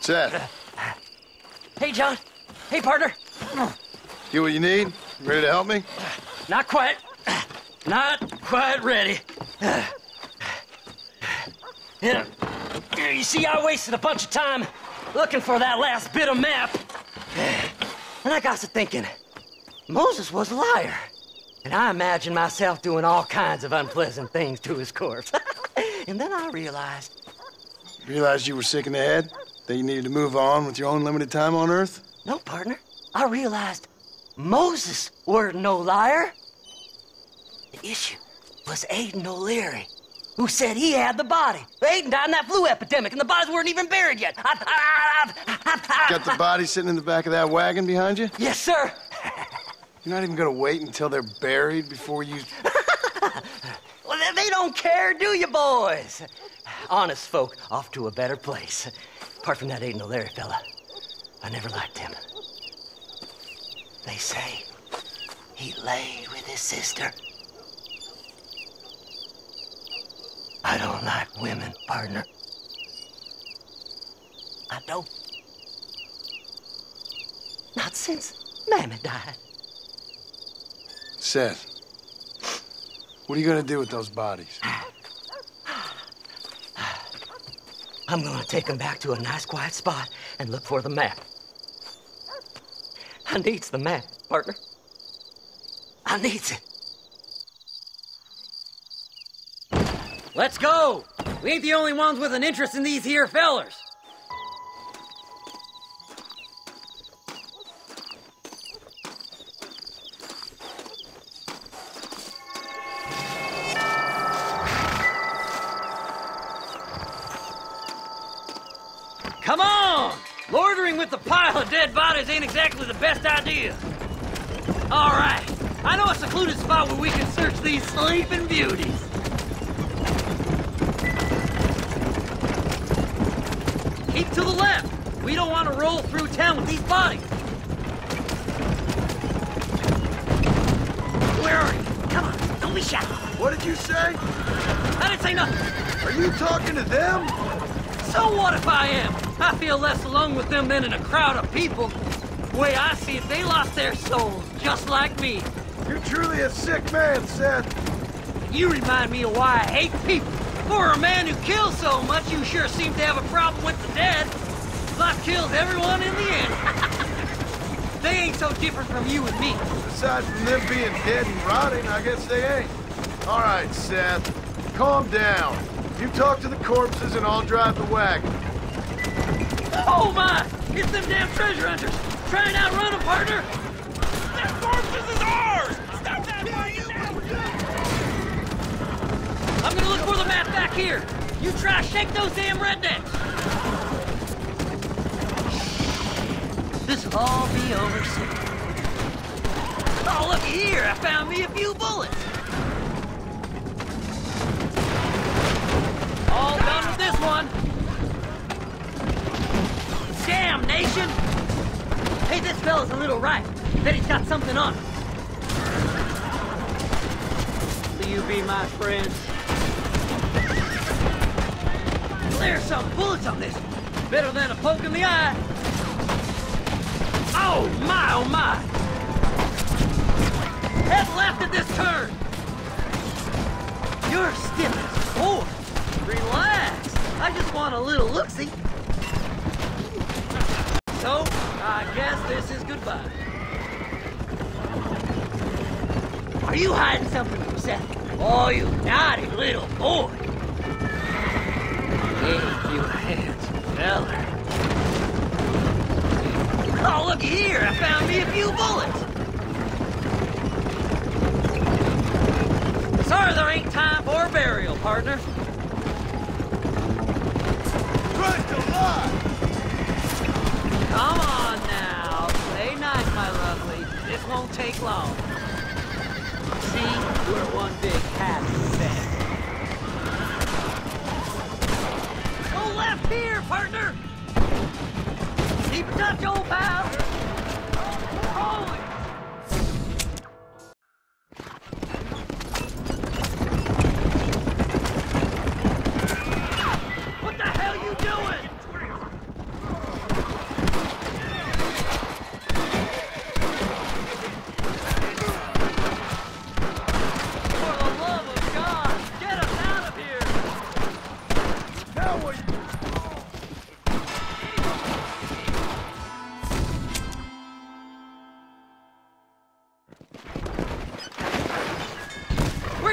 What's that? Hey, John. Hey, partner. You what you need? Ready to help me? Not quite. Not quite ready. Yeah. You see, I wasted a bunch of time looking for that last bit of map. And I got to thinking, Moses was a liar. And I imagined myself doing all kinds of unpleasant things to his corpse. And then I realized... You realized you were sick in the head? That you needed to move on with your own limited time on Earth? No, partner. I realized Moses were no liar. The issue was Aiden O'Leary, who said he had the body. Aiden died in that flu epidemic, and the bodies weren't even buried yet. Got the body sitting in the back of that wagon behind you? Yes, sir. You're not even going to wait until they're buried before you... Well, they don't care, do you, boys? Honest folk off to a better place. Apart from that Aiden O'Leary fella, I never liked him. They say he lay with his sister. I don't like women, partner. I don't. Not since Mammy died. Seth, what are you gonna do with those bodies? I'm gonna take them back to a nice quiet spot and look for the map. I needs the map, partner. I needs it. Let's go! We ain't the only ones with an interest in these here fellers. Come on! Loitering with the pile of dead bodies ain't exactly the best idea. All right, I know a secluded spot where we can search these sleeping beauties. Keep to the left. We don't want to roll through town with these bodies. Where are you? Come on, don't be shy. What did you say? I didn't say nothing. Are you talking to them? So what if I am? I feel less alone with them than in a crowd of people. The way I see it, they lost their souls, just like me. You're truly a sick man, Seth. You remind me of why I hate people. For a man who kills so much, you sure seem to have a problem with the dead. Life kills everyone in the end. They ain't so different from you and me. Aside from them being dead and rotting, I guess they ain't. All right, Seth, calm down. You talk to the corpses and I'll drive the wagon. Oh my! It's them damn treasure hunters! Try and outrun them, partner! That corpses is ours! Stop that now! I'm gonna look for the map back here. You try to shake those damn rednecks. This'll all be over soon. Oh, look here. I found me a few bullets. All done with this one. Damn, nation. Hey, this fella's a little ripe. Bet he's got something on him. Will you be my friend? There's some bullets on this. Better than a poke in the eye. Oh my, oh my! Head left at this turn. You're stiff as a board. Relax. I just want a little look-see. So, I guess this is goodbye. Are you hiding something from Seth? Oh, you naughty little boy. Gave you hands, feller. Oh, look here! I found me a few bullets! Sorry there ain't time for burial, partner. Christ alive! Come on now. Play nice, my lovely. This won't take long. See? We're one big happy family. Left here, partner! Keep in touch, old pal! Rolling! What the hell you doing?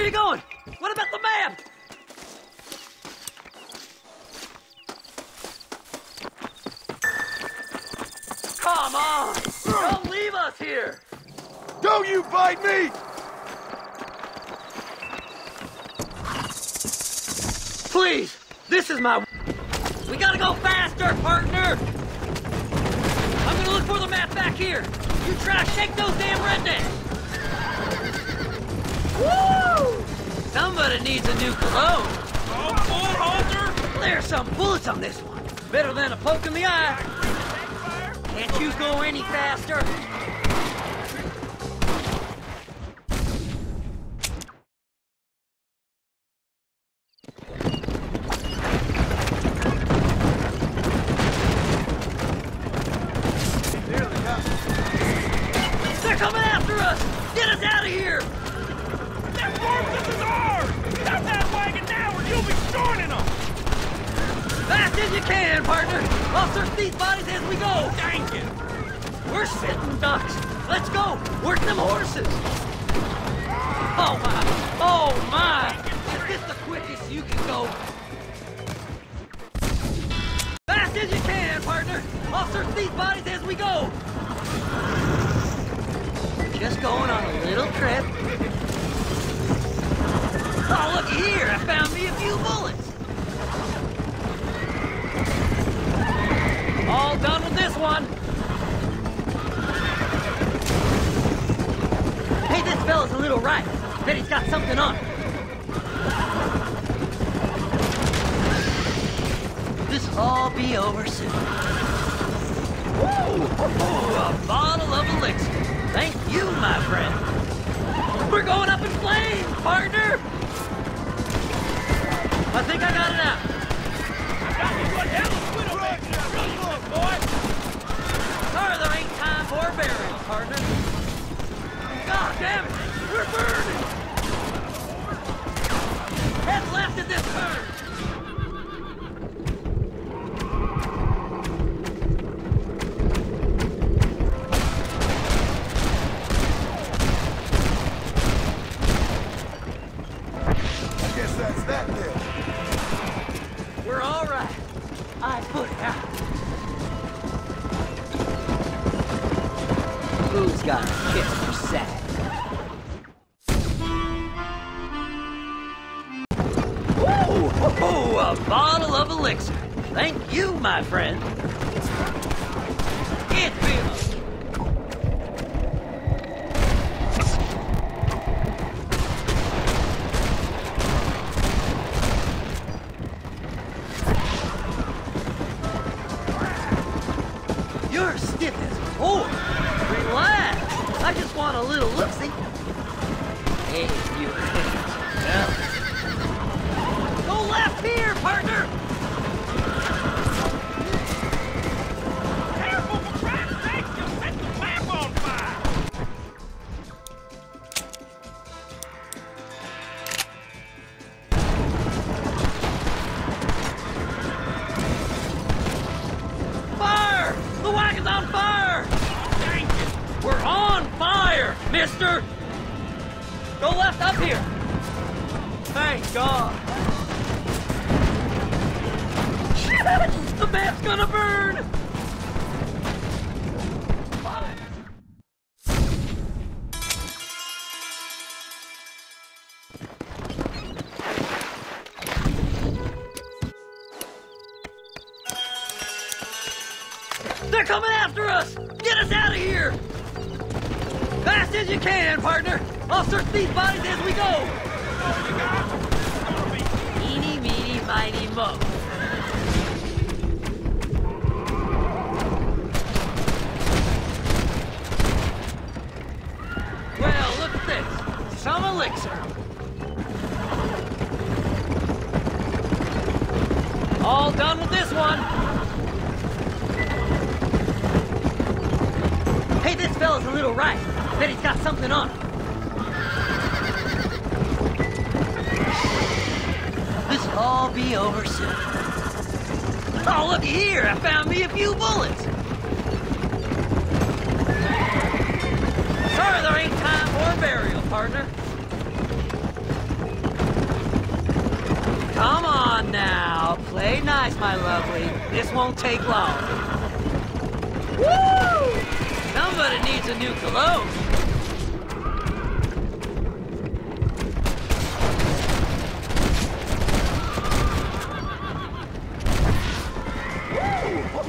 you going? What about the map? Come on! Don't leave us here! Don't you bite me! Please! This is my... We gotta go faster, partner! I'm gonna look for the map back here! You try to shake those damn rednecks! Woo! Somebody needs a new cologne! Oh, Ford Halter! There's some bullets on this one! Better than a poke in the eye! Can't you go any faster? Stay nice, my lovely. This won't take long. Woo! Somebody needs a new cologne.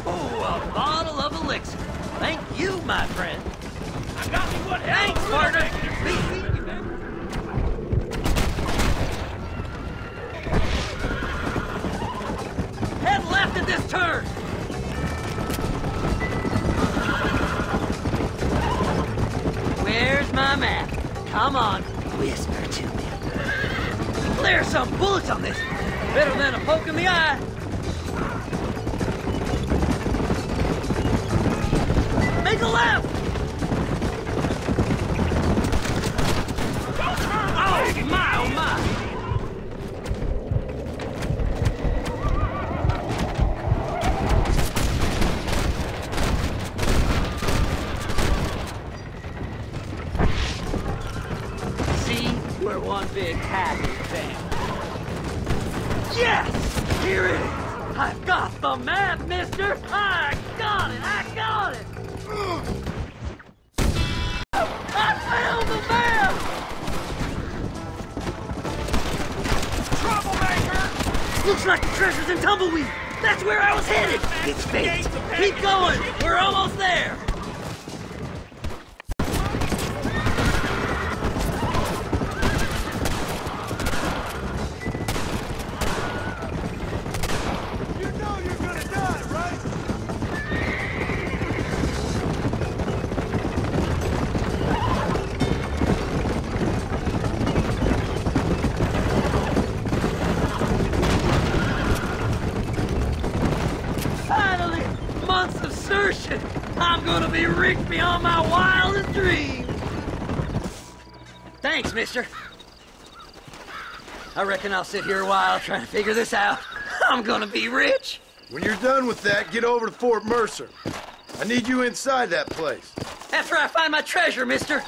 Oh, a bottle of elixir. Thank you, my friend. I got me one. Thanks, partner. This turn! Where's my map? Come on, whisper to me. Clear some bullets on this. Better than a poke in the eye. Make a left! Oh my, oh my! One big happy thing. Yes! Here it is! I've got the map, mister! I got it! I got it! I found the map! Troublemaker! Looks like the treasure's in Tumbleweed! That's where I was headed! It's fate! Keep going! We're almost there! I'm gonna be rich beyond my wildest dreams. Thanks, mister. I reckon I'll sit here a while trying to figure this out. I'm gonna be rich. When you're done with that, get over to Fort Mercer. I need you inside that place. After I find my treasure, mister.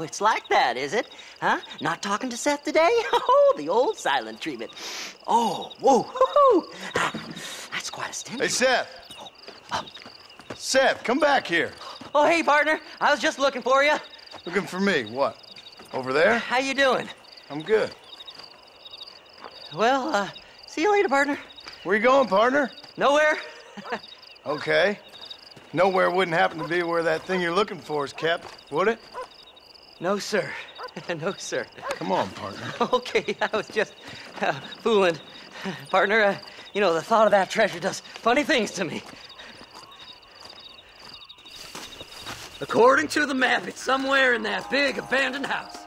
It's like that, is it? Huh? Not talking to Seth today? Oh, the old silent treatment. Oh, whoa, hoo-hoo. That's quite a stint. Hey, Seth. Oh. Seth, come back here. Oh, hey, partner. I was just looking for you. Looking for me? What? Over there? How you doing? I'm good. Well, see you later, partner. Where you going, partner? Nowhere. Okay. Nowhere wouldn't happen to be where that thing you're looking for is kept, would it? No, sir. No, sir. Come on, partner. Okay, I was just fooling. Partner, you know, the thought of that treasure does funny things to me. According to the map, it's somewhere in that big abandoned house.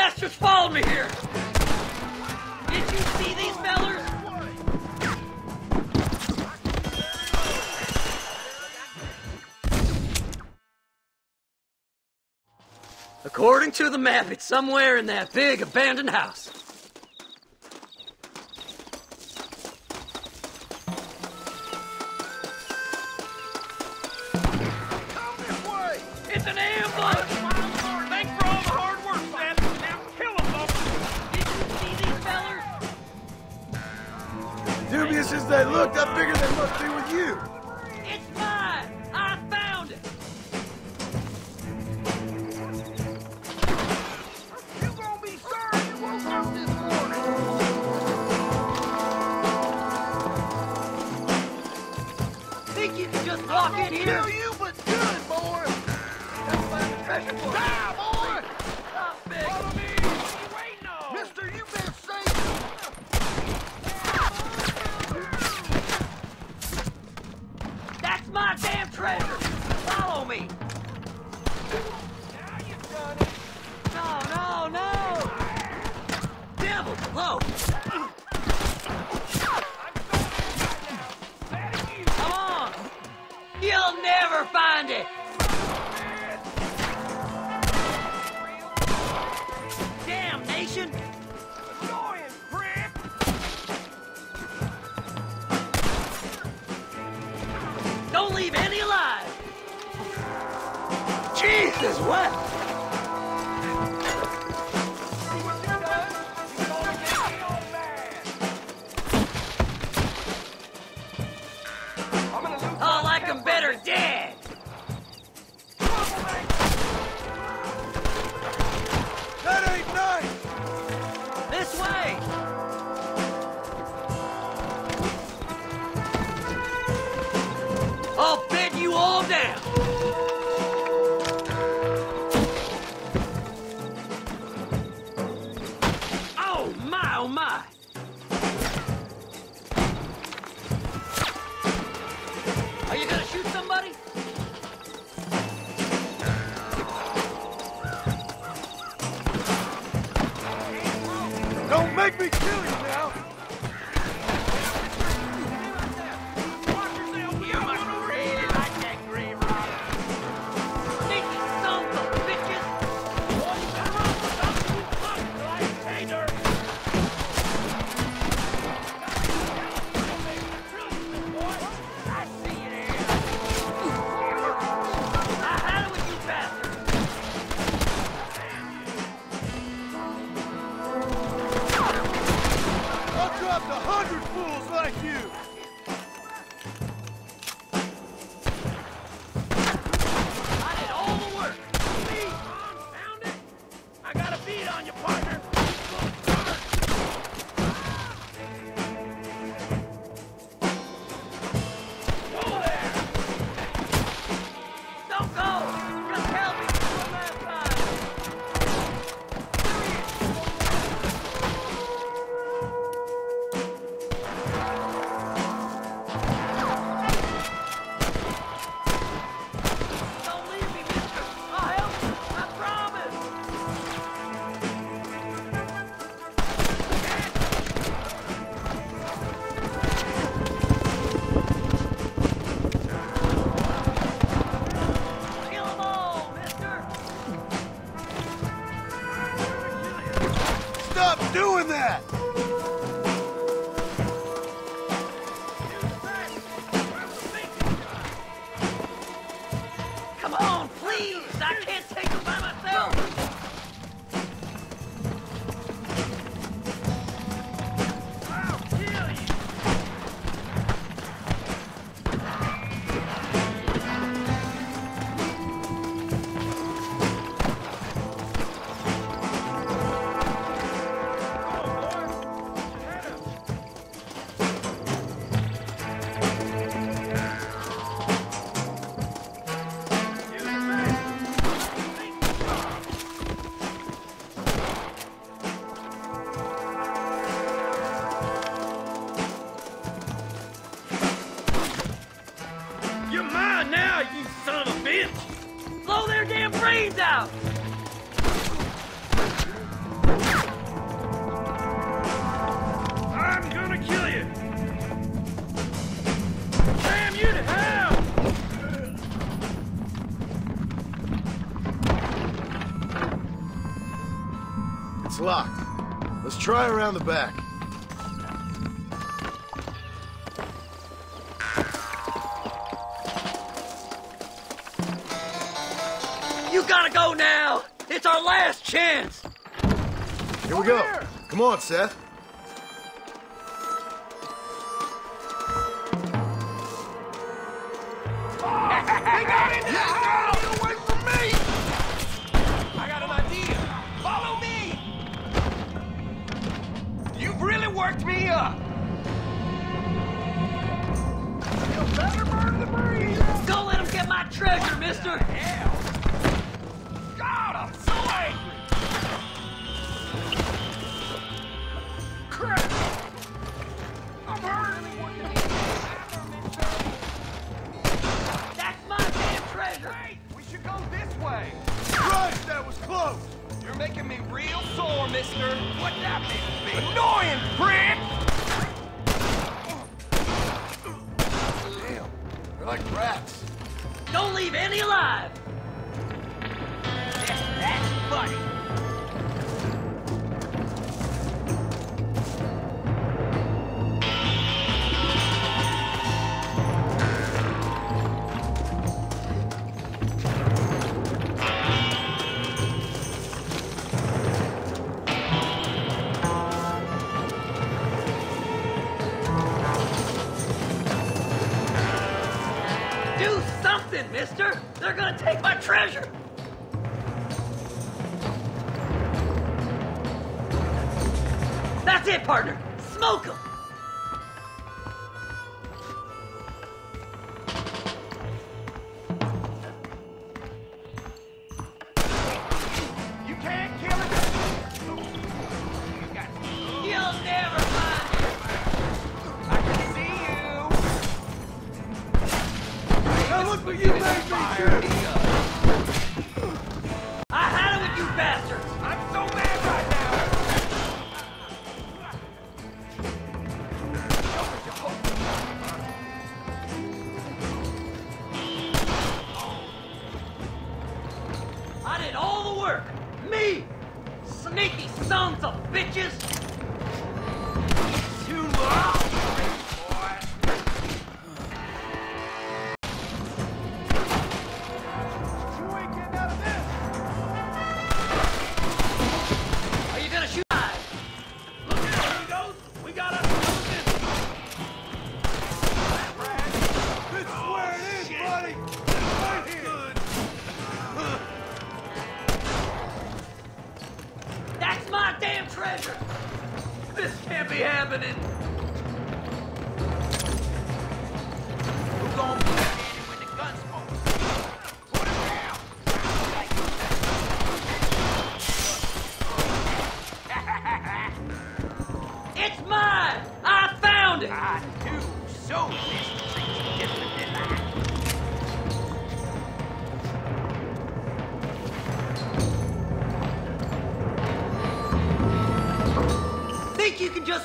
bastards followed me here! Did you see these fellers? According to the map, it's somewhere in that big abandoned house. As they looked, I figured they must be with you. It's mine! I found it! You gonna be sorry you woke up this morning! Think you can just walk in here? I'll kill you, but good, boy! That's my special boy! Die, boy! Stop it! Follow me! Mister, you better save me! My damn treasure! Follow me! Now you've done it! No, no, no! Devil! Hello! Come on! You'll never find it! Damnation! Don't leave any alive! Jesus, what? I like them better dead! That ain't nice! This way! I'll bed you all down! Oh my, oh my! Are you gonna shoot somebody? Don't make me kill you now! It's locked. Let's try around the back. You gotta go now! It's our last chance! Here we go. Come on, Seth. They got it! Yeah. Get away from me! I got an idea. Follow me! You've really worked me up. You better burn the breeze! Don't let them get my treasure, mister! Hell! God, I'm so angry! Making me real sore, mister. What that means to be annoying, prick! Damn, they're like rats. Don't leave any alive! Yes, that's funny. Mister, they're gonna take my treasure! That's it, partner! Smoke them! You can't kill it! You'll never find it! I can see you! Now look what you made!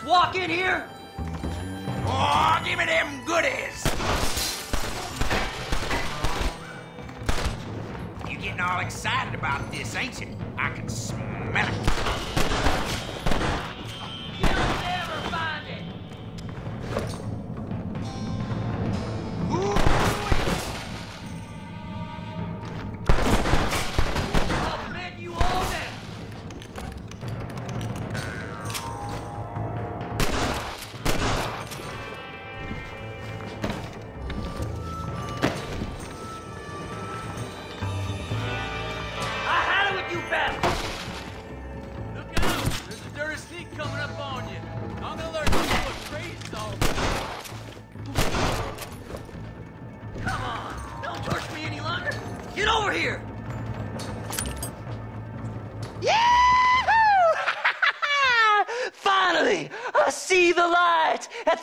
Walk in here? Oh, give me them goodies! You getting all excited about this, ain't you? I can smell it. You'll never find it! Ooh. I'll bet you all that!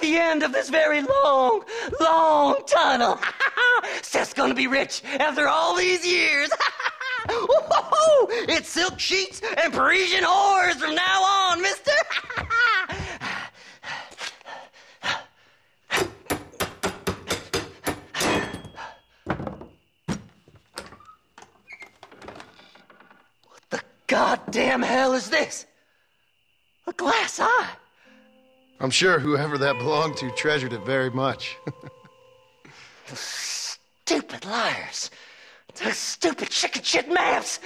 The end of this very long, long tunnel. Seth's gonna be rich after all these years. It's silk sheets and Parisian whores from now on, mister. What the goddamn hell is this? A glass eye. I'm sure whoever that belonged to treasured it very much. Those stupid liars. Those stupid chicken shit maps.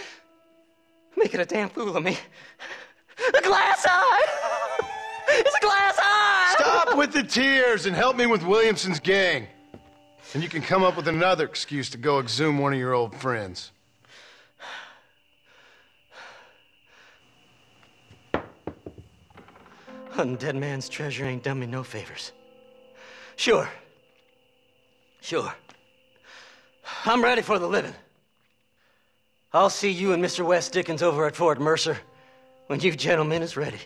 Making a damn fool of me. A glass eye. It's a glass eye. Stop with the tears and help me with Williamson's gang. And you can come up with another excuse to go exhume one of your old friends. Hunting dead man's treasure ain't done me no favors. Sure. Sure. I'm ready for the living. I'll see you and Mr. West Dickens over at Fort Mercer when you gentlemen is ready.